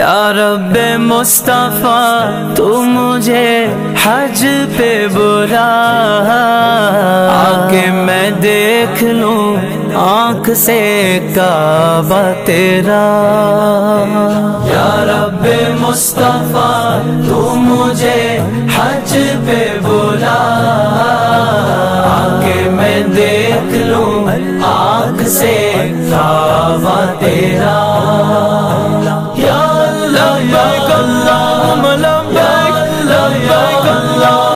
या रब्बे मुस्तफ़ा तू मुझे हज पे बुला, आके मैं देख लूं आँख से काबा तेरा। या रब्बे मुस्तफ़ा तू मुझे हज पे बुला, आके मैं देख लूं आँख से काबा तेरा।